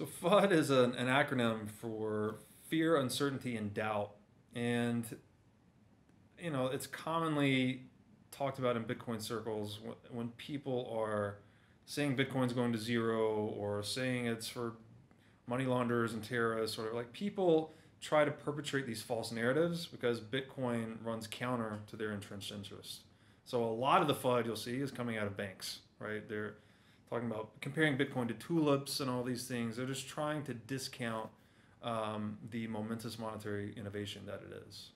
So FUD is an acronym for fear, uncertainty, and doubt. And, you know, it's commonly talked about in Bitcoin circles when people are saying Bitcoin's going to zero or saying it's for money launderers and terrorists, sort of like people try to perpetrate these false narratives because Bitcoin runs counter to their entrenched interests. So a lot of the FUD you'll see is coming out of banks, right? They're talking about comparing Bitcoin to tulips and all these things. They're just trying to discount the momentous monetary innovation that it is.